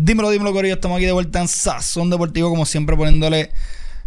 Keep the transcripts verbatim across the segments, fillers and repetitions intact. Dímelo, dímelo, Corillo. Estamos aquí de vuelta en Sazón Deportivo, como siempre, poniéndole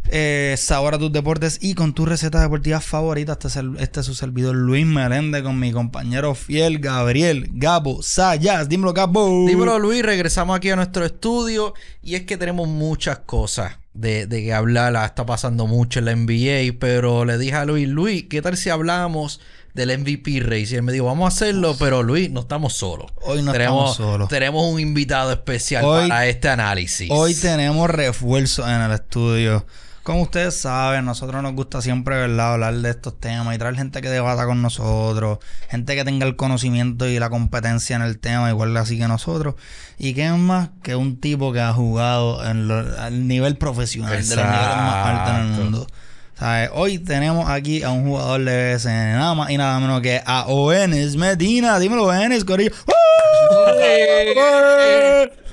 eh, sabor a tus deportes y con tus recetas deportivas favoritas. Este es, el, este es su servidor Luis Merende con mi compañero fiel Gabriel Gabo Sayas. Dímelo, Gabo. Dímelo, Luis. Regresamos aquí a nuestro estudio y es que tenemos muchas cosas de, de que hablar. Está pasando mucho en la N B A, pero le dije a Luis, Luis, ¿qué tal si hablamos del M V P Race? Y él me dijo, vamos a hacerlo, pero Luis, no estamos solos. Hoy no tenemos, estamos solos. Tenemos un invitado especial hoy, para este análisis. Hoy tenemos refuerzos en el estudio. Como ustedes saben, nosotros nos gusta siempre, ¿verdad?, hablar de estos temas y traer gente que debata con nosotros, gente que tenga el conocimiento y la competencia en el tema, igual así que nosotros. ¿Y qué es más que un tipo que ha jugado en lo, al nivel profesional, exacto, de los niveles más altos en el mundo? Hoy tenemos aquí a un jugador de B S N, nada más y nada menos que a Oenis Medina. Dímelo, Oenis, Corillo.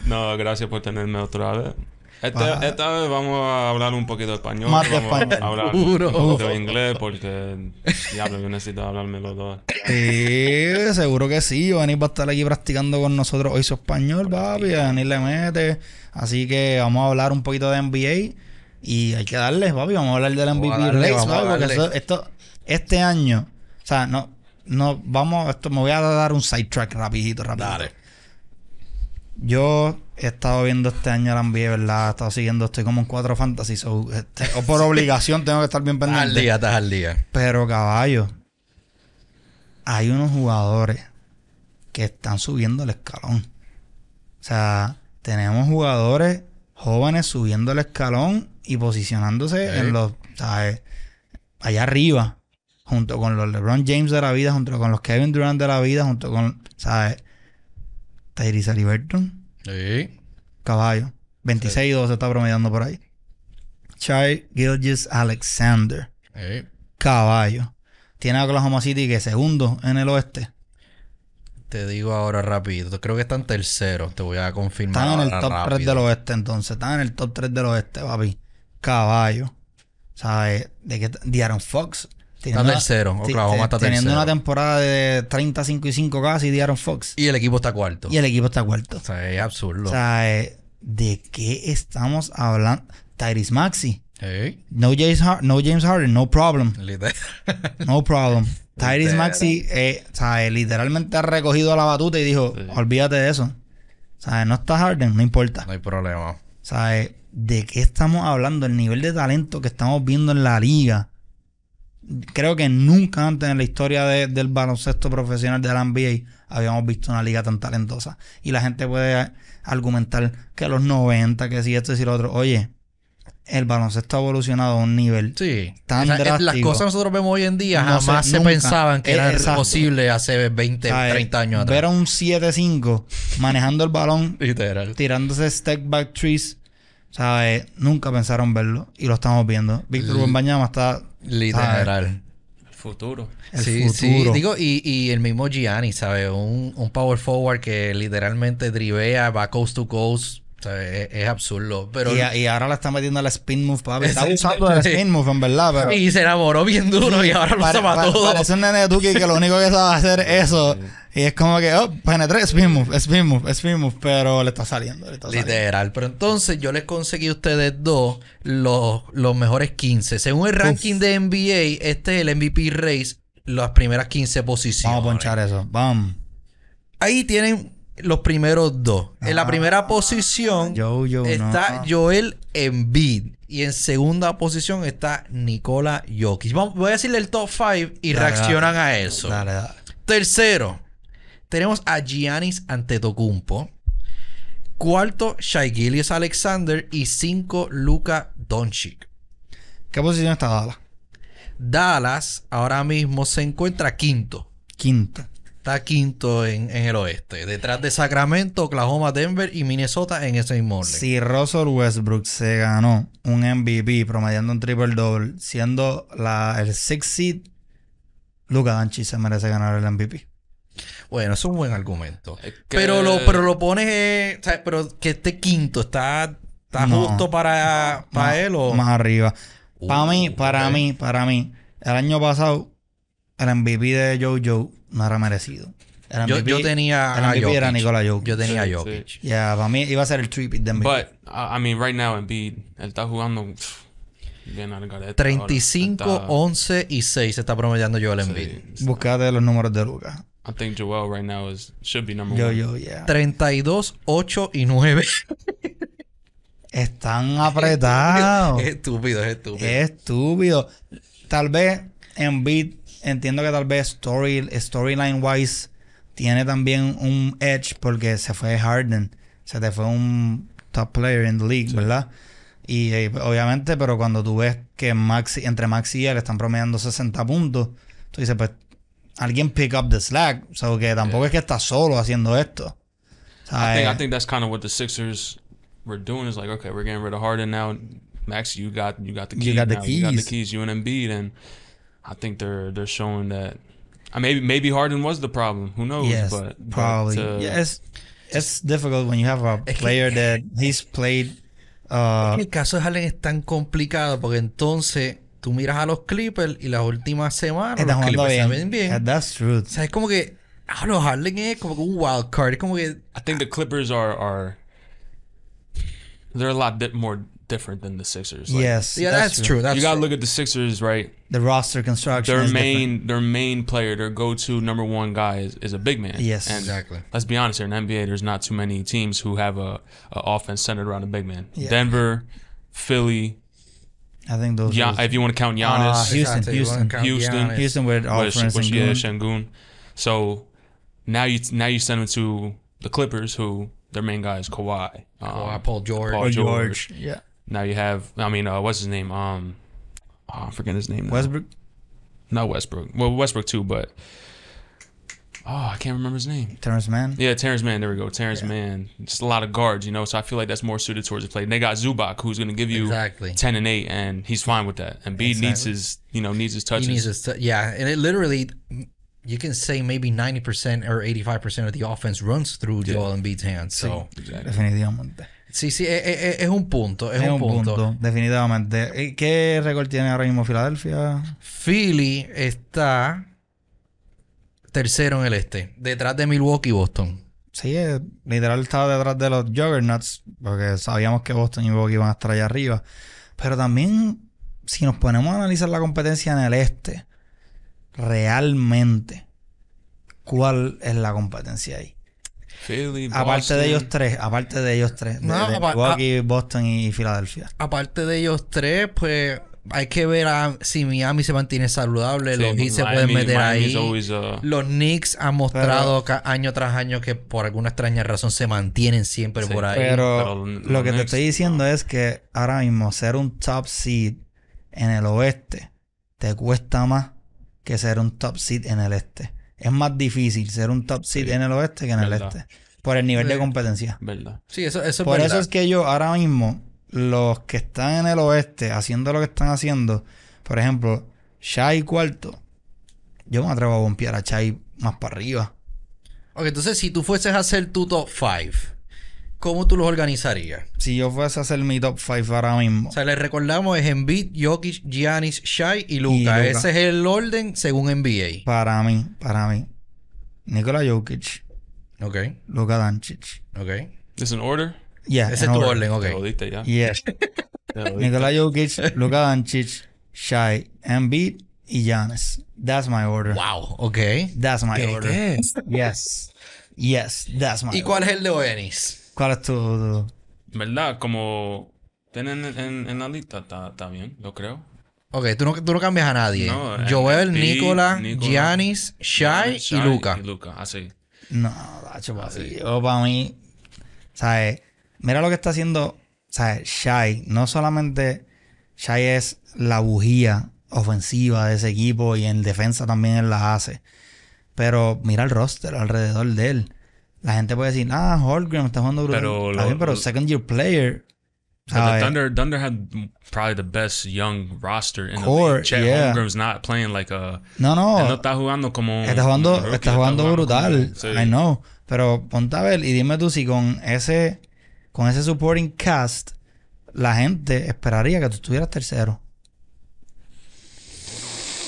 No, gracias por tenerme otra vez. Este, esta vez vamos a hablar un poquito de español. Más vamos español. A hablar un poquito de inglés porque, diablo, yo necesito hablarme los dos. Sí, seguro que sí. Oenis va a estar aquí practicando con nosotros hoy su español, papi. Oenis le mete. Así que vamos a hablar un poquito de N B A. Y hay que darles, papi. Vamos a hablar del M V P Race, papi, porque esto, esto, este año, o sea, no, no, vamos, esto, me voy a dar un sidetrack rapidito, rapidito. Dale. Yo he estado viendo este año la N B A, ¿verdad? He estado siguiendo, estoy como en cuatro fantasy, so, este, o por obligación tengo que estar bien pendiente. Estás al día, estás al día. Pero, caballo, hay unos jugadores que están subiendo el escalón. O sea, tenemos jugadores jóvenes subiendo el escalón y posicionándose, sí, en los, ¿sabes?, allá arriba, junto con los LeBron James de la vida, junto con los Kevin Durant de la vida, junto con, ¿sabes?, Tyrese Haliburton. Sí. Caballo. veintiséis y dos, sí, está promediando por ahí. Shai Gilgeous-Alexander. Sí. Caballo. Tiene a Oklahoma City, que es segundo en el oeste. Te digo ahora rápido. Creo que están terceros. Te voy a confirmar. Están en el top rápido. tres del oeste, entonces. Están en el top tres del oeste, papi. Caballo. ¿Sabes? De que De'Aaron Fox. Está tercero. Oklahoma está teniendo tercero. Teniendo una temporada de treinta, cinco y cinco casi, De'Aaron Fox. Y el equipo está cuarto. Y el equipo está cuarto. O sea, es absurdo. O sea, ¿de qué estamos hablando? Tyrese Maxey. ¿Eh? No, James Hard- no James Harden. No problem. Literal. No problem. Tyrese Maxey, eh, ¿sabes?, literalmente ha recogido la batuta y dijo, sí, olvídate de eso. ¿Sabes? No está Harden, no importa. No hay problema. ¿Sabes? ¿De qué estamos hablando? El nivel de talento que estamos viendo en la liga. Creo que nunca antes en la historia de, del baloncesto profesional de la N B A habíamos visto una liga tan talentosa. Y la gente puede argumentar que los noventa, que si esto, si lo otro. Oye, el baloncesto ha evolucionado a un nivel, sí, tan, o sea, drástico. Las cosas que nosotros vemos hoy en día no jamás se, se pensaban que era posible hace veinte, ¿sabes?, treinta años atrás. Ver a un siete cinco manejando el balón, literal, tirándose step back trees, ¿sabes? Nunca pensaron verlo y lo estamos viendo. Víctor Wembanyama está, literal, ¿sabes?, el futuro. El sí, futuro. Sí, digo, y, y el mismo Giannis, ¿sabes? Un, un power forward que literalmente drivea, va coast to coast. O sea, es, es absurdo. Pero y, y ahora la está metiendo a la spin move, papi. Está usando la spin move, en verdad. Pero... y se enamoró bien duro y ahora lo usa para todo. Parece un nene de Tuki que lo único que sabe hacer es eso. Y es como que, oh, penetré, spin move, spin move, spin move. Pero le está saliendo, le está saliendo. Literal. Pero entonces yo les conseguí a ustedes dos los, los mejores quince. Según el ranking, uf, de N B A, este es el M V P Race, las primeras quince posiciones. Vamos a ponchar eso. Vamos. Ahí tienen... los primeros dos. Ah, en la primera posición yo, yo, está no. Joel Embiid. Y en segunda posición está Nikola Jokić. Voy a decirle el top cinco y dale, reaccionan dale, a eso. Dale, dale. Tercero, tenemos a Giannis Antetokounmpo. Cuarto, Shai Gilgeous-Alexander. Y cinco, Luka Dončić. ¿Qué posición está Dallas? Dallas ahora mismo se encuentra quinto. Quinto. Está quinto en, en el oeste. Detrás de Sacramento, Oklahoma, Denver y Minnesota en ese mismo orden. Si Russell Westbrook se ganó un M V P promediando un triple-double, siendo la, el sixth seed, Luka Dončić se merece ganar el M V P. Bueno, es un buen argumento. Es que... pero, lo, pero lo pones... o sea, pero que este quinto está, está no, justo para, para más, él o... más arriba. Uh, para mí, para okay. mí, para mí. El año pasado, el M V P de JoJo no era merecido. Yo, yo tenía a Jokic. Era Nikola Jokic. Yo tenía sí, a Jokic. Sí. Yeah, para mí iba a ser el tripit de Embiid. But, I mean, right now Embiid, él está jugando pff, bien al galete. treinta y cinco, está... once y seis se está promediando Joel Embiid. Sí, búscate los números de Luka. I think Joel right now is, should be number yo, one. Yo, yeah. treinta y dos, ocho y nueve. Están apretados. Es estúpido, es estúpido. Es estúpido. Tal vez Embiid, entiendo que tal vez story, storyline wise tiene también un edge porque se fue Harden. Se te fue un top player in the league, sí, ¿verdad? Y, y obviamente, pero cuando tú ves que Maxi, entre Maxi y él están promediando sesenta puntos, tú dices, pues alguien pick up the slack. O sea, que tampoco yeah. es que está solo haciendo esto. O sea, I think, eh, I think that's kind of what the Sixers we're doing is like, okay, we're getting rid of Harden now. Max, you got you got the keys. You got the now. keys. You got the keys. You and Embiid, and I think they're they're showing that. I maybe maybe Harden was the problem. Who knows? Yes, but probably. But, uh, yeah, it's, it's difficult when you have a player that he's played. Uh, el caso de Harden es tan complicado porque entonces tú miras a los Clippers y las últimas semanas los Clippers bien. Saben bien. Yeah, that's true. O sea, es como que ah, los Harden es como un wild card. Es como que I think the Clippers are are. They're a lot di more different than the Sixers. Like, yes, yeah, that's, that's true. true. That's you gotta true. look at the Sixers, right? The roster construction. Their is main, different. their main player, their go-to number one guy is, is a big man. Yes, and exactly. Let's be honest here. In the N B A, there's not too many teams who have a, a offense centered around a big man. Yeah. Denver, Philly. I think those. Yeah, if you want to count Giannis, uh, Houston, exactly. Houston, count Houston, Giannis. Houston with offense and yeah, Shangun. So now you now you send them to the Clippers, who. Their main guy is Kawhi. Um, Kawhi, Paul George. Paul George. Yeah. Now you have, I mean, uh, what's his name? Um, oh, I'm forgetting his name now. Westbrook? Not Westbrook. Well, Westbrook too, but... Oh, I can't remember his name. Terrence Mann? Yeah, Terrence Mann. There we go. Terrence yeah. Mann. Just a lot of guards, you know, so I feel like that's more suited towards the play. And they got Zubac, who's going to give you exactly. ten and eight, and he's fine with that. And Embiid exactly. needs his, you know, needs his touches. He needs his t yeah, and it literally... You can say maybe ninety percent or eighty-five percent of the offense runs through yeah. Joel Embiid's hands. So. Sí, definitivamente. Sí, sí, es, es un punto. Es, es un punto. punto. Definitivamente. ¿Qué récord tiene ahora mismo Filadelfia? Philly está tercero en el este, detrás de Milwaukee y Boston. Sí, literal estaba detrás de los Juggernauts, porque sabíamos que Boston y Milwaukee iban a estar allá arriba. Pero también, si nos ponemos a analizar la competencia en el este... Realmente, ¿cuál es la competencia ahí? Philly, aparte de ellos tres, aparte de ellos tres, no, de, de Milwaukee, Boston y Filadelfia. Aparte de ellos tres, pues hay que ver a, si Miami se mantiene saludable, sí, los Heat se pueden meter Miami's ahí. Always, uh, los Knicks han mostrado pero, año tras año que por alguna extraña razón se mantienen siempre sí, por ahí. Pero, pero lo que Knicks, te estoy diciendo no. es que ahora mismo ser un top seed en el oeste te cuesta más que ser un top seed en el este. Es más difícil ser un top seed sí. en el oeste que en verdad. el este. Por el nivel sí. de competencia. Verdad. Sí, eso, eso Por es verdad. eso es que yo ahora mismo, los que están en el oeste haciendo lo que están haciendo, por ejemplo, Shai cuarto, yo me atrevo a bompear a Shai más para arriba. Ok, entonces si tú fueses a hacer tu top five, ¿cómo tú los organizarías? Si yo fuese a hacer mi top five ahora mismo. O sea, les recordamos es Embiid, Jokic, Giannis, Shai y Luka. y Luka. Ese es el orden según N B A. Para mí, para mí. Nikola Jokic. Ok. Luka Dončić. Ok. ¿Es un orden? Yeah, Ese es tu orden, ok. Te lo diste ya. Yes. Nikola Jokic, Luka Dončić, Shai, Embiid y Giannis. That's my order. Wow, ok. That's my ¿Qué order. Es? Yes. Yes, that's my ¿Y order. ¿Y cuál es el de Oenis? ¿Cuál es tu...? ¿Verdad? Como... Tienen en, en la lista, está bien, lo creo. Ok, tú no, tú no cambias a nadie. No, Joel, Nikola, Giannis, Shai y Luka. Y Luka, así. No, Dacho, yo para mí... ¿Sabes? Mira lo que está haciendo... ¿Sabes? Shai. No solamente... Shai es la bujía ofensiva de ese equipo y en defensa también él la hace. Pero mira el roster alrededor de él. La gente puede decir, ah, Holmgren está jugando brutal. Pero, lo, bien, pero lo, second year player. The Thunder, Thunder had probably the best young roster in Core, the league. Chet yeah. Holmgren's not playing like a... No, no. Él no está jugando como... Está jugando, está está jugando, jugando brutal. Como, sí. I know. Pero ponte a ver y dime tú si con ese, con ese supporting cast la gente esperaría que tú estuvieras tercero.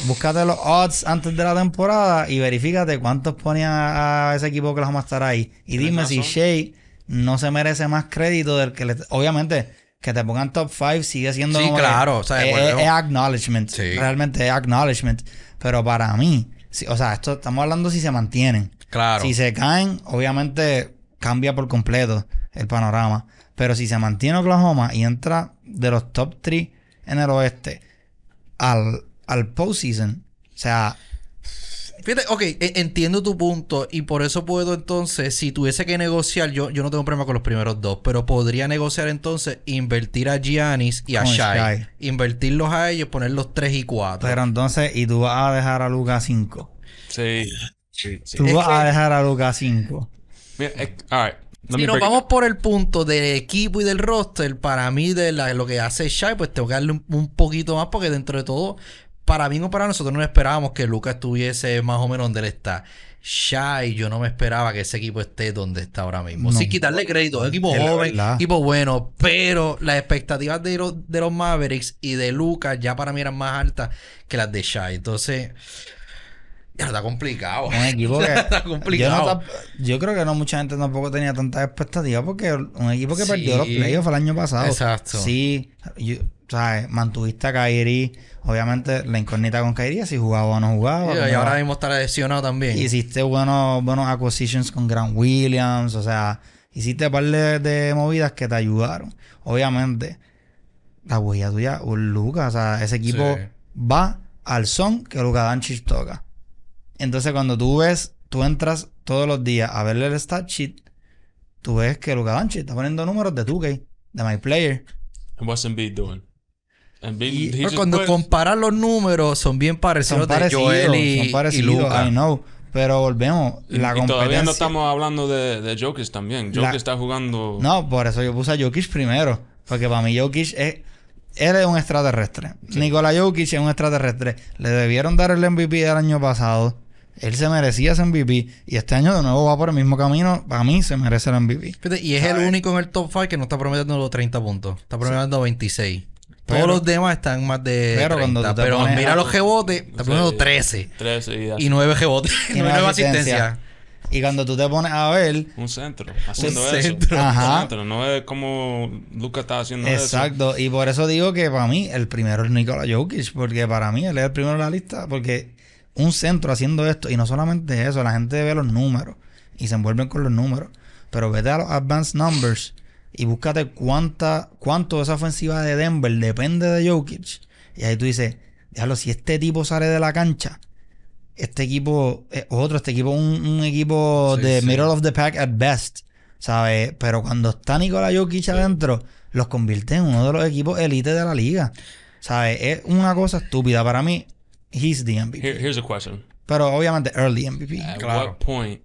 búscate los odds antes de la temporada y verifícate cuántos ponían a, a ese equipo que los vamos a estar ahí. Y dime si Shai no se merece más crédito del que le... Obviamente, que te pongan top cinco sigue siendo... Sí, claro. O sea, es, es, es acknowledgement. Sí. Realmente es acknowledgement. Pero para mí... Si, o sea, esto estamos hablando si se mantienen. Claro. Si se caen, obviamente cambia por completo el panorama. Pero si se mantiene Oklahoma y entra de los top tres en el oeste al, al postseason, o sea... Fíjate, ok, entiendo tu punto y por eso puedo entonces, si tuviese que negociar, yo, yo no tengo problema con los primeros dos, pero podría negociar entonces invertir a Giannis y a Shai. Invertirlos a ellos, poner los tres y cuatro. Pero entonces, ¿y tú vas a dejar a Luka cinco? Sí. sí, sí. Tú es vas que... a dejar a Luka cinco. Mira, es... All right. Si nos vamos por el punto del equipo y del roster, para mí de la, lo que hace Shai, pues tengo que darle un, un poquito más porque dentro de todo... Para mí o para nosotros no esperábamos que Luka estuviese más o menos donde él está. Shai, yo no me esperaba que ese equipo esté donde está ahora mismo. No. Sin quitarle crédito. Es un equipo es joven, equipo bueno. Pero las expectativas de los, de los Mavericks y de Luka ya para mí eran más altas que las de Shai. Entonces, ya está complicado. Un equipo que... está complicado. Yo, no, yo creo que no mucha gente tampoco tenía tantas expectativas porque un equipo que sí. perdió los playoffs el año pasado. Exacto. Sí, yo... O sea, mantuviste a Kyrie. Obviamente, la incógnita con Kyrie, si jugaba o no jugaba. Sí, y ahora mismo está lesionado también. Hiciste buenos, buenos acquisitions con Grant Williams. O sea, hiciste un par de, de movidas que te ayudaron. Obviamente, la huella tuya, Luka. O sea, ese equipo sí. va al son que Luka Dončić toca. Entonces, cuando tú ves, tú entras todos los días a verle el stat sheet, tú ves que Luka Dončić está poniendo números de two K, de My Player. ¿Qué está haciendo? Being, y, cuando puedes... comparas los números son bien parecidos, son parecidos de Joel y, son parecidos, y Luka. I know, pero volvemos y, la y competencia... todavía no estamos hablando de, de Jokic también. Jokic la... está jugando... No, por eso yo puse a Jokic primero, porque para mí Jokic es... él es un extraterrestre. Sí. Nikola Jokic es un extraterrestre. Le debieron dar el M V P del año pasado. Él se merecía ese M V P. Y este año de nuevo va por el mismo camino. Para mí se merece el M V P. Y es ¿sabes? El único en el top five que no está promediando los treinta puntos. Está promediando sí. veintiséis. Todos pero, los demás están más de pero treinta, cuando pero mira algo, los rebotes, está poniendo trece. trece y, y nueve rebotes, y nueve asistencias. Y cuando tú te pones a ver... Un centro, haciendo un eso. Centro. Ajá. Un centro, no es como Luka está haciendo exacto. eso. Exacto, y por eso digo que para mí el primero es Nikola Jokic, porque para mí él es el primero en la lista, porque un centro haciendo esto, y no solamente eso, la gente ve los números y se envuelven con los números, pero vete a los advanced numbers... Y búscate cuánta, cuánto de esa ofensiva de Denver depende de Jokic. Y ahí tú dices, déjalo, si este tipo sale de la cancha, este equipo es otro, este equipo es un, un equipo sí, de sí. middle of the pack at best, ¿sabes? Pero cuando está Nikola Jokic sí. adentro, los convierte en uno de los equipos elite de la liga, ¿sabes? Es una cosa estúpida. Para mí, he's the M V P. Here, here's a question. Pero obviamente, early M V P. At claro. what point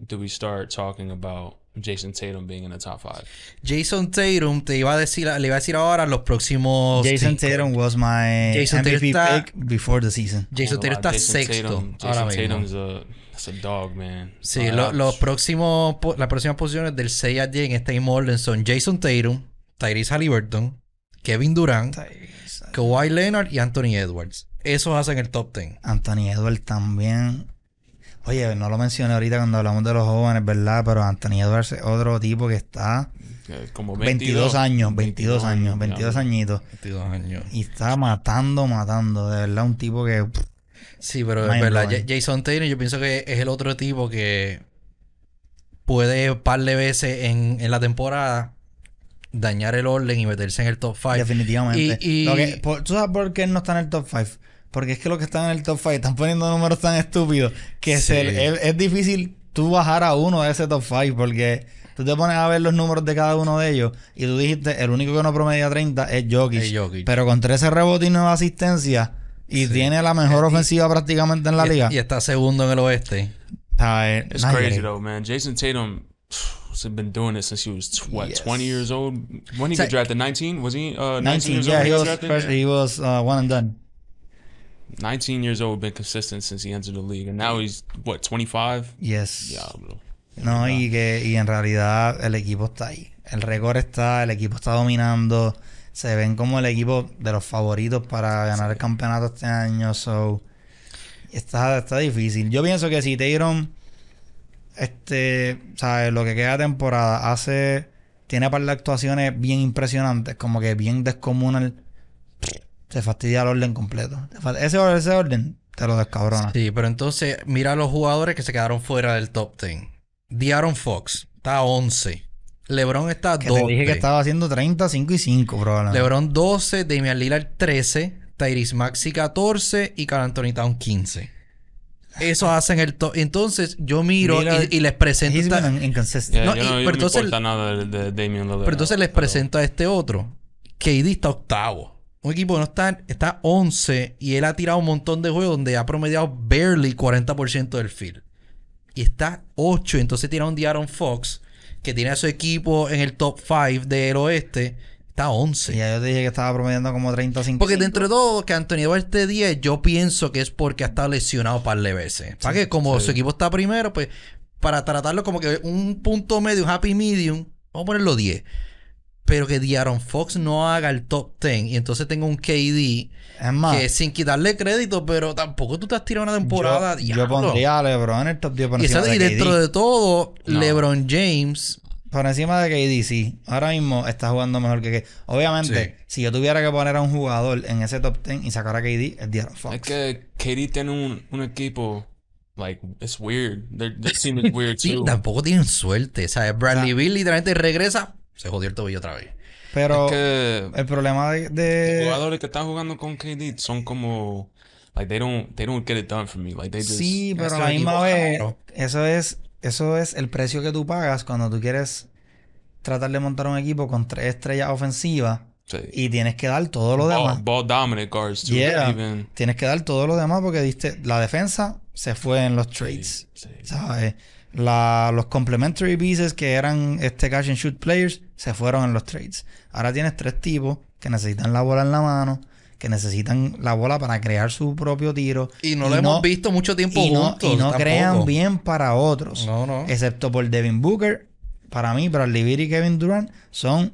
do we start talking about Jayson Tatum being in the top five? Jayson Tatum te iba a decir, le iba a decir ahora los próximos. Jayson cinco. Tatum was my Jason M V P está, pick before the season. Jayson Tatum está Jason sexto. Tatum, ahora Jason mismo. Tatum es un dog, man. Sí, oh, lo, los próximos, las próximas posiciones del seis a diez en este mismo orden son Jayson Tatum, Tyrese Haliburton, Kevin Durant, Tyrese. Kawhi Leonard y Anthony Edwards. Esos hacen el top ten. Anthony Edwards también. Oye, no lo mencioné ahorita cuando hablamos de los jóvenes, ¿verdad? Pero Anthony Edwards es otro tipo que está... Como veintidós, veintidós años, veintidós, veintidós años, veintidós añitos. veintidós años. Y está matando, matando. De verdad, un tipo que... Pff, sí, pero es verdad. J Jayson Tatum yo pienso que es el otro tipo que... Puede un par de veces en, en la temporada... Dañar el orden y meterse en el top five. Definitivamente. Y, y... Lo que, por, ¿tú sabes por qué él no está en el top five? Porque es que los que están en el top five están poniendo números tan estúpidos que sí. se, es, es difícil tú bajar a uno de ese top five porque tú te pones a ver los números de cada uno de ellos y tú dijiste el único que no promedia treinta es Jokic. Es Jokic. Pero con trece rebotes y nueve asistencias y sí. tiene la mejor ofensiva y, prácticamente en la y, liga. Y está segundo en el oeste. Está It's crazy though, man. Jayson Tatum... He's been doing this since he was what yes. twenty years old. When he got drafted, nineteen was he? Uh, nineteen, nineteen years yeah, old. He was, first, he was uh, one and done. nineteen years old, been consistent since he entered the league, and now he's what twenty-five. Yes. Yeah, bro. No, y que y en realidad el equipo está ahí, el récord está, el equipo está dominando. se ven como el equipo de los favoritos para ganar sí. el campeonato este año. So, está, está difícil. Yo pienso que si Tatum, este, ¿sabes? Lo que queda de temporada hace... Tiene par de actuaciones bien impresionantes, como que bien descomunal. Se fastidia el orden completo. Ese, ese orden te lo descabrona. Sí, pero entonces mira los jugadores que se quedaron fuera del top diez. De'Aaron Fox está a once. LeBron está a doce. Te dije que estaba haciendo treinta, cinco y cinco probablemente. LeBron doce, Damian Lillard trece, Tyrese Maxey catorce y Karl Anthony Towns quince. Eso hacen el top. Entonces yo miro Mira, y, y les presento esta... yeah, no, y, no, pero entonces, importa nada de, de Damian Lillard. Pero entonces les pero... presento a este otro. K D está octavo. Un equipo que no está... Está once y él ha tirado un montón de juegos donde ha promediado barely cuarenta por ciento del field. Y está ocho. Entonces tira un De'Aaron Fox que tiene a su equipo en el top cinco del oeste. Está once. Ya yo te dije que estaba promediando como treinta, cincuenta. Porque dentro de todo, que Anthony Edwards esté diez, yo pienso que es porque ha estado lesionado un par de veces. Para sí, que como sí. su equipo está primero, pues para tratarlo como que un punto medio, un happy medium, vamos a ponerlo diez. Pero que De'Aaron Fox no haga el top diez y entonces tenga un K D es más, que sin quitarle crédito, pero tampoco tú te has tirado una temporada. Yo, yo pondría a LeBron en el top diez por encima de K D. Y dentro de todo, no. LeBron James... Por encima de K D, sí. Ahora mismo está jugando mejor que K D. Obviamente, sí. si yo tuviera que poner a un jugador en ese top diez y sacar a K D, es De'Aaron Fox. Es que K D tiene un, un equipo... Like, it's weird. Their, their team is weird, too. Sí, tampoco tienen suerte. O sea, Bradley Beal literalmente regresa, se jodió el tobillo otra vez. Pero es que el problema de, de... Los jugadores que están jugando con K D son como... Like, they don't, they don't get it done for me. Like, they just... Sí, pero a la misma vez, claro. eso es... Eso es el precio que tú pagas cuando tú quieres tratar de montar un equipo con tres estrellas ofensivas sí. y tienes que dar todo lo ball, demás. Ball dominant guards too, yeah. even... Tienes que dar todo lo demás porque diste la defensa se fue en los trades. Sí, sí. ¿Sabes? La, los complementary pieces que eran este catch and shoot players se fueron en los trades. Ahora tienes tres tipos que necesitan la bola en la mano, que necesitan la bola para crear su propio tiro. Y no y lo no, hemos visto mucho tiempo y no, juntos. Y no tampoco. crean bien para otros. No, no. Excepto por Devin Booker. Para mí, Bradley Beal y Kevin Durant son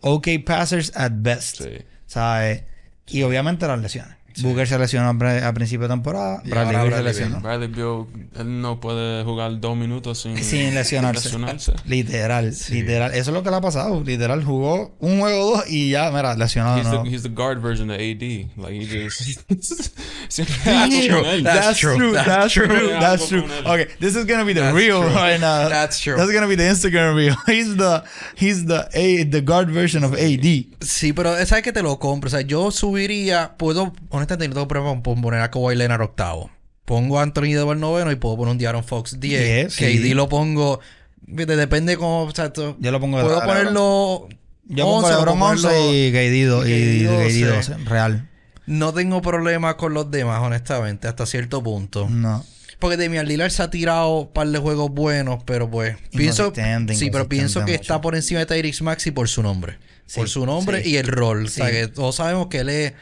OK passers at best. Sí. ¿Sabes? Y obviamente las lesiones. Sí. Booker se lesionó a principio de temporada. Bradley Beal se lesionó. Bradley Beal, él no puede jugar dos minutos sin, sin lesionarse. Sin lesionarse. Literal, sí. literal. Eso es lo que le ha pasado. Literal, jugó un juego o dos y ya, mira, lesionado. He's, no. the, he's the guard version de A D. Like, he just... that's true. That's true. That's true. That's true. Okay, this is going to be the real right now. That's true. That's going to be the Instagram reel. He's the, he's the, a, the guard version of A D. Sí, pero esa es que te lo compro. O sea, yo subiría, puedo... Honestamente, no tengo problema con poner a Kawhi Leonard octavo. Pongo a Anthony Edwards noveno y puedo poner un De'Aaron Fox diez. K D yes, sí. lo pongo... Depende cómo... O sea, tú, yo lo pongo... Puedo ponerlo... Yo pongo a LeBron once y K D doce. Real. No tengo problema con los demás, honestamente. Hasta cierto punto. No. Porque Damian Lillard se ha tirado un par de juegos buenos, pero pues... Pienso, sí, pero pienso que mucho. está por encima de Tyrese Maxey por su nombre. Sí, por su nombre sí. y el rol. Sí. O sea, que todos sabemos que él es...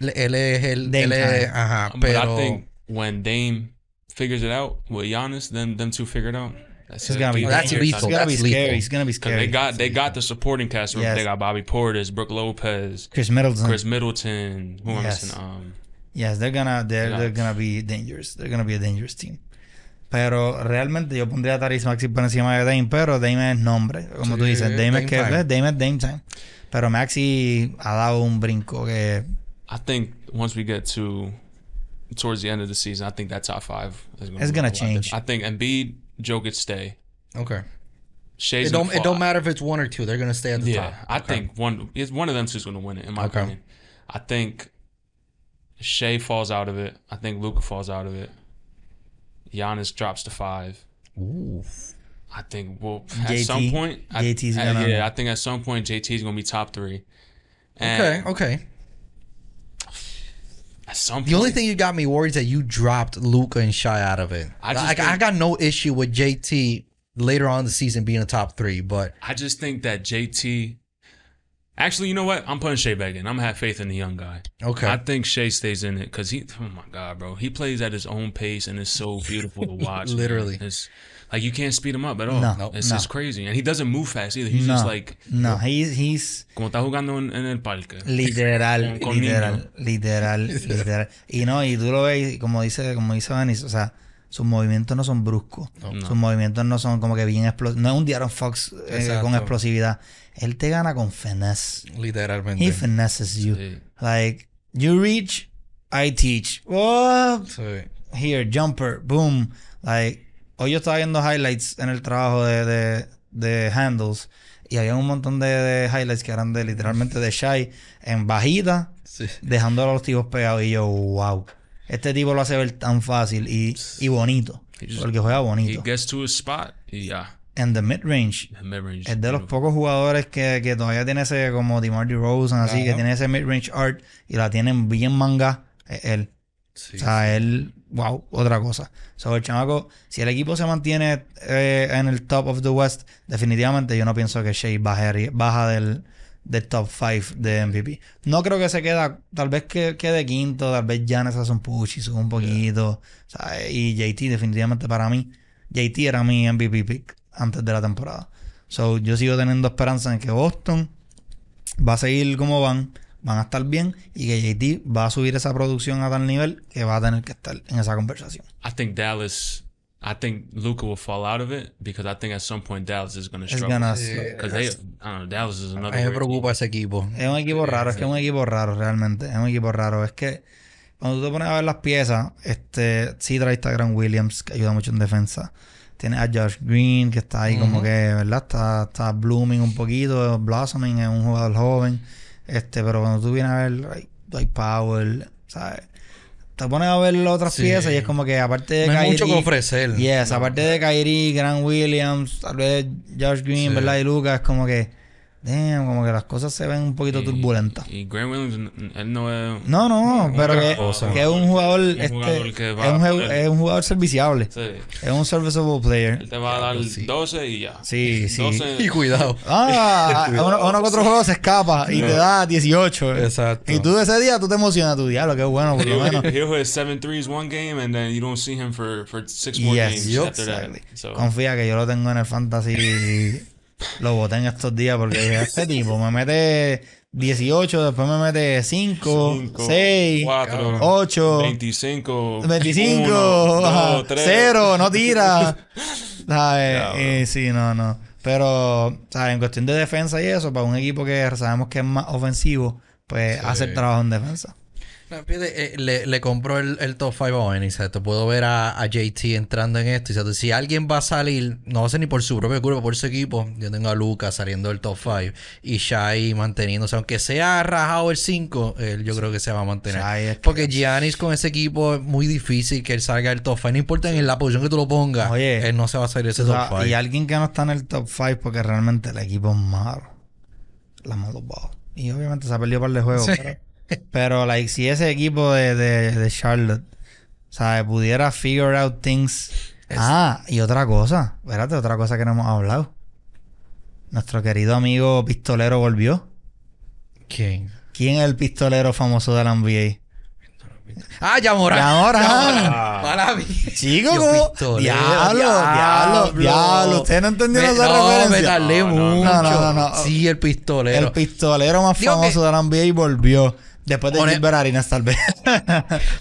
Él es el... Dame, él es, ajá, but pero... I think when Dame figures it out with Giannis, then them two figure it out. That's it's it. gonna be... That's lethal. It's gonna be scary. It's gonna be scary. They got, they got the supporting cast. Yes. They got Bobby Portis, Brook Lopez... Chris Middleton. Chris Middleton. Who yes. Anderson, um, yes, they're gonna... They're, they're gonna be dangerous. They're gonna be a dangerous team. Pero realmente yo pondría a Tyrese Maxey por encima de Dame, pero Dame es nombre. Como sí, tú dices, Dame es que... Dame es Dame time. Pero Maxey ha dado un brinco que... I think once we get to towards the end of the season, I think that top five is going to It's going to change. I think Embiid, Jokic stay. Okay. Shai's it don't it don't matter if it's one or two. They're going to stay at the yeah, top. Yeah, okay. I think one is one of them two is going to win it in my okay. opinion. I think Shai falls out of it. I think Luka falls out of it. Giannis drops to five. Ooh. I think well at J T, some point J T's I, gonna, yeah, I think at some point J T's going to be top three. And okay, okay. Something. The only thing you got me worried is that you dropped Luka and Shai out of it. I, just I, think, I got no issue with J T later on in the season being a top three, but I just think that J T. Actually, you know what? I'm putting Shai back in. I'm gonna have faith in the young guy. Okay. I think Shai stays in it because he. Oh my God, bro! He plays at his own pace and it's so beautiful to watch. Literally, it's, Like, you can't speed him up at all. No, no, it's, no. It's crazy. And he doesn't move fast either. He's no, just like... No, he's... he's como está jugando en, en el parque. Literal, con, con literal, literal, literal. Y no, y tú lo ves, como dice como dice Vanis, o sea, sus movimientos no son bruscos. No. Sus movimientos no son como que bien explosivos. No es un De'Aaron Fox eh, con explosividad. Él te gana con finesse. Literalmente. He finesses you. Sí. Like, you reach, I teach. What? Sí. Here, jumper, boom. Like... Hoy yo estaba viendo highlights en el trabajo de, de, de Handles y había un montón de, de highlights que eran de literalmente de Shai en bajita, sí, dejando a los tipos pegados. Y yo, wow, este tipo lo hace ver tan fácil y, y bonito, just, porque juega bonito. He gets to a spot, yeah. En the mid-range. Mid es de los pocos jugadores que, que todavía tiene ese, como DeMar DeRozan, así, uh-huh, que tiene ese mid-range art y la tienen bien manga, es él. Sí, o sea, sí, él, wow, otra cosa. So, el chamaco, si el equipo se mantiene eh, en el top of the West, definitivamente yo no pienso que Shai baje, baja del, del top five de M V P. No creo que se queda, tal vez que quede quinto, tal vez Giannis hace un push y sube un poquito. Yeah. O sea, y J T, definitivamente para mí, J T era mi M V P pick antes de la temporada. So, yo sigo teniendo esperanza en que Boston va a seguir como van. Van a estar bien y que J T va a subir esa producción a tal nivel que va a tener que estar en esa conversación. I think Dallas, I think Luka will fall out of it because I think at some point Dallas is going to struggle. Because they, I don't know, Dallas is another. Me preocupa ese equipo. Es un equipo raro, es que es un equipo raro realmente, es un equipo raro. Es que cuando tú te pones a ver las piezas, este, sí trae a Grant Williams que ayuda mucho en defensa. Tiene a Josh Green que está ahí, uh-huh, como que, ¿verdad? Está, está blooming un poquito, blossoming, es un jugador joven. Este, pero cuando tú vienes a ver Dwight Powell, ¿sabes? Te pones a ver las otras, sí, piezas y es como que aparte de no Kyrie... hay mucho que ofrecer. Yes, no, aparte no. de Kyrie, Grant Williams, tal vez Josh Green, sí, ¿verdad? Y Lucas, como que... Damn, como que las cosas se ven un poquito y, turbulentas. Y Grant Williams, él no es... No, no, no pero que, cosa, que es un jugador... Un este, jugador que va es, un, es un jugador serviciable. Sí. Es un serviceable player. Él te va a dar sí. doce y ya. Sí, sí. doce. Y cuidado. Ah, cuidado. Uno, uno que otro juego se escapa y no. te da dieciocho. Exacto. Y tú ese día, tú te emocionas. Tu diablo, qué bueno, por lo menos. He'll hit seven threes one game and then you don't see him for, for six more yes, games yo, after exactly. that. So. Confía que yo lo tengo en el fantasy... Lo boté en estos días porque dije, este tipo me mete dieciocho, después me mete cinco, seis, cuatro, ocho, veinticinco, veinticinco, uno, dos, tres, cero, no tira. ¿Sabes? Y sí, no, no. Pero, ¿sabes? En cuestión de defensa y eso, para un equipo que sabemos que es más ofensivo, pues sí. hace el trabajo en defensa. Le, le compro el, el top five a Oenis. Te puedo ver a, a J T entrando en esto. Y si alguien va a salir, no va a ser ni por su propia culpa, por su equipo. Yo tengo a Luka saliendo del top five y Shai manteniéndose. Aunque sea rajado el cinco, él yo creo que se va a mantener. Porque Giannis con ese equipo es muy difícil que él salga del top five. No importa en la posición que tú lo pongas, oye, él no se va a salir de ese top five. Y alguien que no está en el top five porque realmente el equipo es malo. La malo bajo. Y obviamente se ha perdido un par de juegos. Sí. Pero... Pero, like, si ese equipo de, de, de Charlotte, ¿sabes? Pudiera figure out things. Es... Ah, y otra cosa. Espérate, otra cosa que no hemos hablado. Nuestro querido amigo pistolero volvió. ¿Quién? ¿Quién es el pistolero famoso de la N B A? ¡Ah, ya Morant! ¡Ya Morant! ¡Para mí! ¡Chico! ¡Diablo! ¡Diablo! ¡Diablo! ¿Ustedes no entendieron esa no, referencia? Me tardé no, mucho. No, no, no, no. Sí, el pistolero. El pistolero más Digo famoso que... de la N B A y volvió. Después de Gilbert Arenas, tal vez.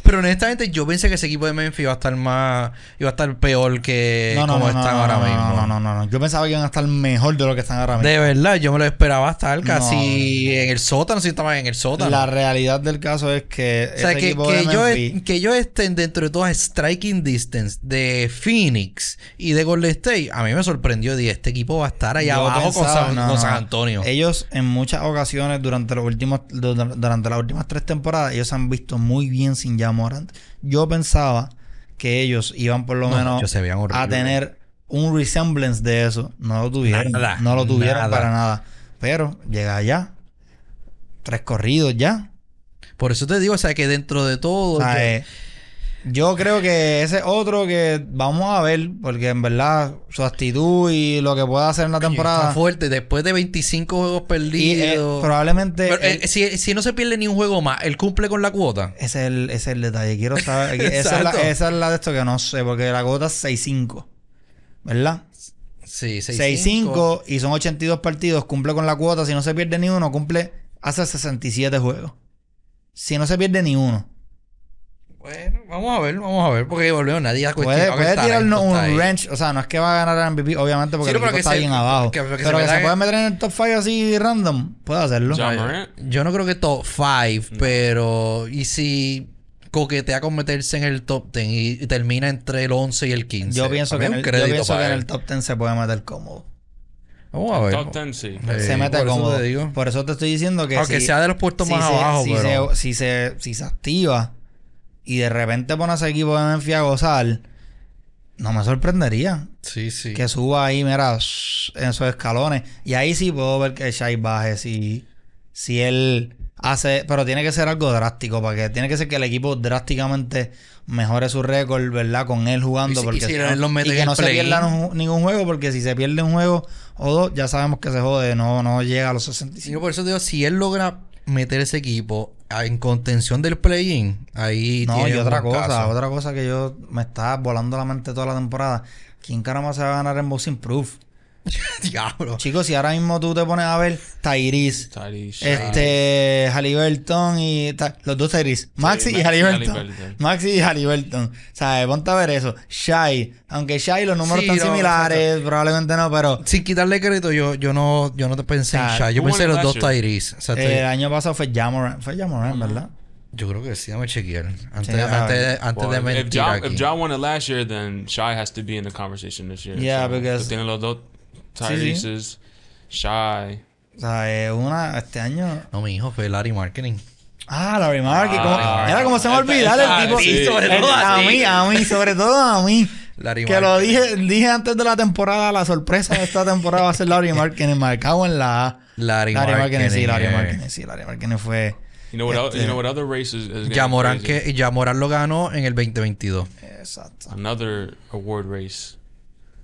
Pero honestamente, yo pensé que ese equipo de Memphis iba a estar más... Iba a estar peor que no, no, como no, están no, ahora no, mismo. No, no, no, no. Yo pensaba que iban a estar mejor de lo que están ahora mismo. De verdad, yo me lo esperaba estar casi no. en el sótano. Si estaban en el sótano. La realidad del caso es que... O sea, ese que, equipo que, de ellos Memphis... es, que ellos estén dentro de todas striking distance de Phoenix y de Golden State. A mí me sorprendió. Dije, este equipo va a estar allá yo abajo pensaba, con, San, no, con San Antonio. Ellos en muchas ocasiones durante los últimos... Durante la última últimas tres temporadas, ellos se han visto muy bien sin Ja Morant. Yo pensaba que ellos iban por lo no, menos se veían horrible, a tener un resemblance de eso. No lo tuvieron. Nada, no lo tuvieron nada. para nada. Pero llega allá. Tres corridos ya. Por eso te digo, o sea, que dentro de todo... O sea, que... eh, yo creo que ese es otro que vamos a ver, porque en verdad su actitud y lo que pueda hacer en la temporada... Está fuerte, después de veinticinco juegos perdidos... Y, eh, probablemente... Pero, él, eh, si, si no se pierde ni un juego más, ¿él cumple con la cuota? Ese es el, ese es el detalle, quiero saber... esa, es la, esa es la de esto que no sé, porque la cuota es seis cinco. ¿verdad? Sí, seis cinco. Y son ochenta y dos partidos. Cumple con la cuota. Si no se pierde ni uno, cumple... Hace sesenta y siete juegos. Si no se pierde ni uno. Bueno, vamos a ver, vamos a ver. Porque volvemos, nadie ha cuestionado. Puede, puede tirarnos un wrench. O sea, no es que va a ganar el M V P, obviamente, porque sí, el equipo está se, bien abajo. Que, que pero se que se, se puede meter en el top cinco así random, puede hacerlo. Yo, yo no creo que top cinco, pero... ¿Y si coquetea con meterse en el top diez y termina entre el once y el quince? Yo pienso, que en, el, yo pienso que en el top diez se puede meter cómodo. Vamos a ver. Top diez, sí. Se mete por cómodo. Eso digo. Por eso te estoy diciendo que... Aunque si, sea de los puestos si más se, abajo, si pero... Se, si, se, si se activa y de repente pone a ese equipo de Memphis a gozar, no me sorprendería. Sí, sí. Que suba ahí, mira, en esos escalones. Y ahí sí puedo ver que Shai baje. Si, si él hace... Pero tiene que ser algo drástico. Porque tiene que ser que el equipo drásticamente mejore su récord, ¿verdad? Con él jugando. Y, porque, y, si no, los mete y que no play. se pierda no, ningún juego. Porque si se pierde un juego... O dos, ya sabemos que se jode, no, no llega a los sesenta y cinco. Yo por eso digo, si él logra meter ese equipo en contención del play-in, ahí no, tiene y otra cosa, caso. otra cosa que yo me está volando la mente toda la temporada. ¿Quién caramba se va a ganar en Boxing Proof? Diablo. Chicos, si ahora mismo tú te pones a ver Tyrese, Tyrese este, Haliburton y... Los dos Tyrese. Maxey sí, y Haliburton. Maxey y Haliburton. O sea, ponte a ver eso. Shai. Aunque Shai los números sí, están no, similares, no, probablemente no, pero... Sin quitarle crédito, yo, yo, no, yo no te pensé o sea, en Shai. Yo pensé en los dos Tyrese. O sea, eh, el año pasado fue Ja Morant. Fue Ja Morant, uh-huh. ¿verdad? Yo creo que sí, déjame chequear. Antes, sí, antes, antes well, de mentir ja, aquí. If Ja won it last year, then Shai has to be in the conversation this year. Yeah, so, because... Tienen los dos... Tyrese, sí, sí. Shai. O sea, eh, una, este año... No, mi hijo fue Lauri Markkanen. Ah, Lauri Markkanen. Ah, era como se me olvidaba el tipo... Sí, sobre todo el, a mí, a mí, sobre todo a mí. Lauri que Markkanen. Lo dije, dije antes de la temporada, la sorpresa de esta temporada va a ser Lauri Markkanen. Marcado en la A. Lauri Markkanen, sí, Lauri Markkanen, sí. Lauri Markkanen fue... You know what, este, you know what other race is, is Ja Morant que, Ja Morant lo ganó en el veinte veintidós. Exacto. Another award race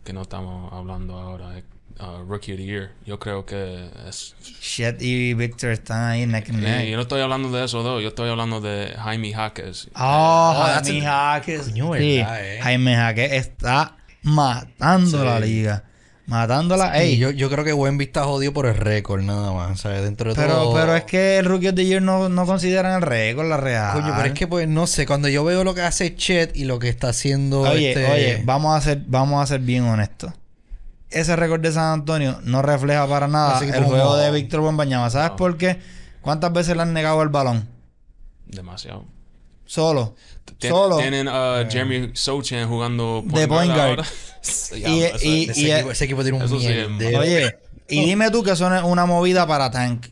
que no estamos hablando ahora es... Uh, Rookie of the Year. Yo creo que es... Chet y Victor están ahí neck and neck. Yo no estoy hablando de eso, though. Yo estoy hablando de Jaime Jaquez. Oh, oh Jaime Jaquez. Coño, sí. verdad, eh. Jaime Jaquez está matando sí. la liga. Matándola. Sí, Ey. Yo, yo creo que Wemby está jodido por el récord, nada más. O sea, dentro de pero, todo... pero es que el Rookie of the Year no, no consideran el récord, la real. Coño, pero es que, pues, no sé. Cuando yo veo lo que hace Chet y lo que está haciendo... Oye, este... oye, vamos a ser, vamos a ser bien honestos. Ese récord de San Antonio no refleja para nada el juego de Victor Wembanyama. ¿Sabes no. por qué? ¿Cuántas veces le han negado el balón? Demasiado. Solo. Tien, Solo. Tienen a uh, yeah. Jeremy Sochan jugando... De point guard. y, y, y, ese, y, equipo, ese equipo tiene un miedo. Oye, y dime tú que eso es una movida para tank.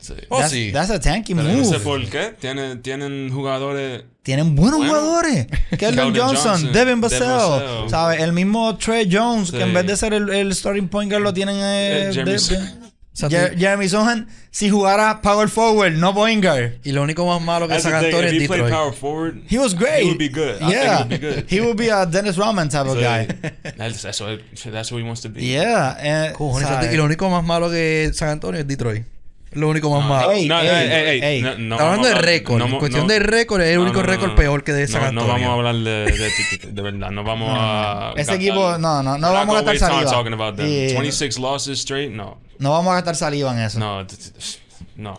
Sí. Oh, that's, sí. that's a tanky move. No sé por qué. Tienen, tienen jugadores... Tienen buenos bueno. jugadores. Keldon Johnson, Johnson, Devin Vassell, ¿sabes? El mismo Trey Jones, sí. que en vez de ser el, el starting point guard lo tienen... Eh, eh, Jeremy, de, so Jer Jeremy Sochan, si jugara power forward, no point guard. Y lo único más malo que saca Antonio es Detroit. Power forward, he was great. He would be good. Yeah. I think he would be good. He would be a Dennis Rodman type so, of guy. That's, that's, what, that's what he wants to be. Yeah. Uh, Cojones, y lo único más malo que San Antonio es Detroit. Lo único más malo. No, estamos hablando de récord. En cuestión de récord, es el único récord peor que de San Antonio. No vamos a hablar de... De verdad, no vamos a... Ese equipo... No, no, no vamos a gastar saliva. veintiséis losses straight, no. No vamos a gastar saliva en eso. No, no.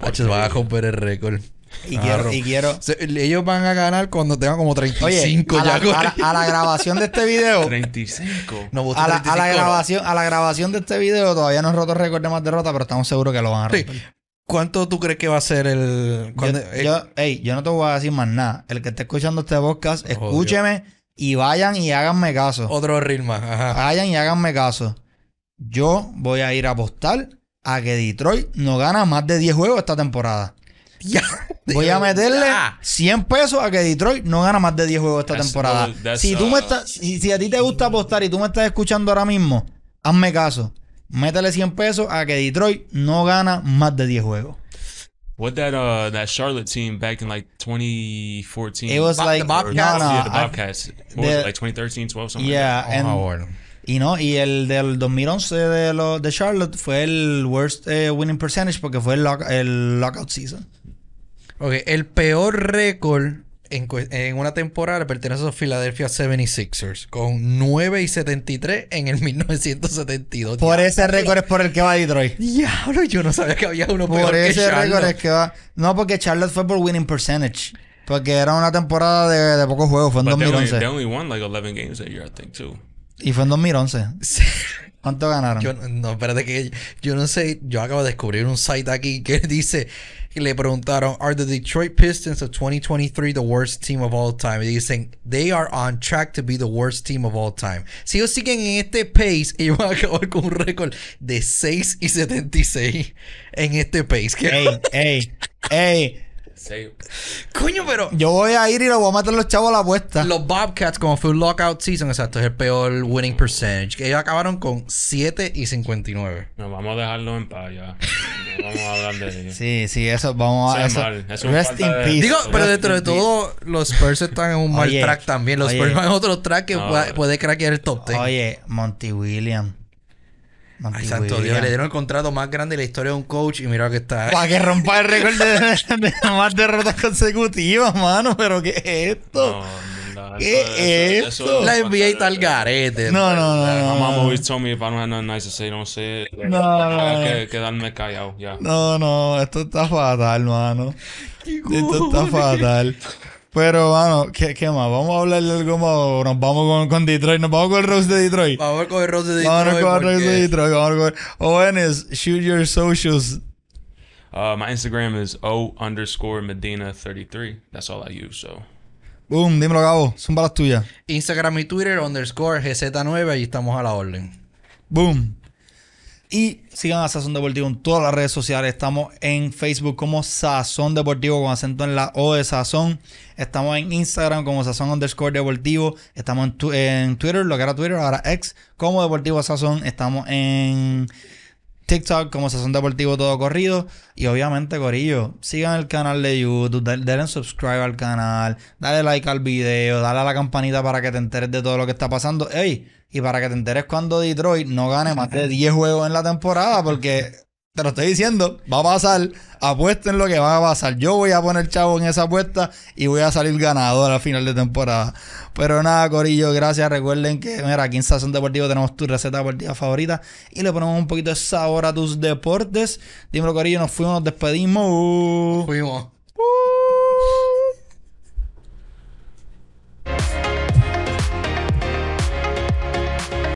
Hachos, van a romper el récord. Y quiero, y quiero... Ellos van a ganar cuando tengan como treinta y cinco. Oye, a, ya la, a, la, a la grabación de este video... treinta y cinco. No, a, la, treinta y cinco a, la grabación, a la grabación de este video todavía no han roto récord de más derrotas, pero estamos seguros que lo van a romper. Sí. ¿Cuánto tú crees que va a ser el...? Yo, el... Yo, hey, yo no te voy a decir más nada. El que esté escuchando este podcast, oh, escúcheme Dios. y vayan y háganme caso. Otro reel más. Ajá. Vayan y háganme caso. Yo voy a ir a apostar a que Detroit no gana más de diez juegos esta temporada. Ya. Voy a meterle cien pesos a que Detroit no gana más de diez juegos esta that's, temporada. Uh, si tú me estás, si, si a ti te gusta apostar y tú me estás escuchando ahora mismo, hazme caso. Métele cien pesos a que Detroit no gana más de diez juegos. What that uh that Charlotte team back in like twenty fourteen? It was Bob, like the Bobcats. No, no, yeah, the Bobcats. I, the, was it, like twenty thirteen, twelve something. Yeah, like and, y no, y el del dos mil once de los de Charlotte fue el worst eh, winning percentage porque fue el, lock, el lockout season. Ok, el peor récord en, en una temporada pertenece a los Philadelphia setenta y seis ers con nueve y setenta y tres en el mil novecientos setenta y dos. Por Diablo, ese récord es por el que va Detroit. Diablo, yo no sabía que había uno por peor ese récord es que va. No, porque Charlotte fue por winning percentage. Porque era una temporada de, de pocos juegos. Fue en But dos mil once. They only, they only won like eleven games that year, I think, too. Y fue en dos mil once. Sí. ¿Cuánto ganaron? Yo, no, espérate que... Yo no sé... Yo acabo de descubrir un site aquí que dice... Le preguntaron... Are the Detroit Pistons of twenty twenty-three the worst team of all time? Y dicen... They are on track to be the worst team of all time. Si ellos siguen en este pace... Ellos van a acabar con un récord de seis y setenta y seis en este pace. ¡Ey! ¡Ey! ¡Ey! Sí. Coño, pero... Yo voy a ir y lo voy a matar los chavos a la apuesta. Los Bobcats, como fue un lockout season, exacto, es el peor winning percentage. Que ellos acabaron con siete y cincuenta y nueve. No, vamos a dejarlo en paz ya. No vamos a hablar de ellos. Sí, sí, eso vamos a... Eso, mal. Eso rest in peace. Digo, rest pero dentro de todo, los Spurs están en un mal oye, track también. Los Spurs van en otro track que no, puede, puede craquear el top diez. Oye, Monty Williams. Ay, santo Dios, le dieron el contrato más grande de la historia de un coach y mira que está. Para que rompa el récord de, de, de más derrotas consecutivas, mano. Pero ¿qué es esto? No, no, ¿Qué eso, es eso, esto? Eso la N B A está al garete. No, no, no. no, no my mom always told me if I don't have nothing nice to say, no sé. No, no, no. Que, quedarme callado, ya. Yeah. No, no, esto está fatal, mano. Esto está fatal. Pero, bueno, ¿qué, ¿qué más? Vamos a hablar de algo más. Nos vamos con, con Detroit. Nos vamos con el roast de Detroit. Vamos con el roast de Detroit. Vamos con el roast de Detroit. Vamos con el Oenis, shoot your socials. Uh, my Instagram is O underscore Medina thirty-three. That's all I use, so. Boom, dímelo, Gabo. Zumba las tuyas. Instagram y Twitter underscore G Z nueve. Ahí estamos a la orden. Boom. Y sigan a Sazón Deportivo en todas las redes sociales. Estamos en Facebook como Sazón Deportivo con acento en la O de Sazón. Estamos en Instagram como Sazón underscore Deportivo. Estamos en, tu en Twitter, lo que era Twitter, ahora X, como Deportivo Sazón. Estamos en TikTok como Sazón Deportivo todo corrido. Y obviamente, corillo, sigan el canal de YouTube, denle subscribe al canal, dale like al video, dale a la campanita para que te enteres de todo lo que está pasando. ¡Ey! Y para que te enteres cuando Detroit no gane más de diez juegos en la temporada, porque te lo estoy diciendo, va a pasar, apuesten lo que va a pasar. Yo voy a poner chavo en esa apuesta y voy a salir ganador a la final de temporada. Pero nada, corillo, gracias. Recuerden que, mira, aquí en Sazón Deportivo tenemos tu receta deportiva favorita y le ponemos un poquito de sabor a tus deportes. Dímelo, corillo, nos fuimos, nos despedimos. Fuimos.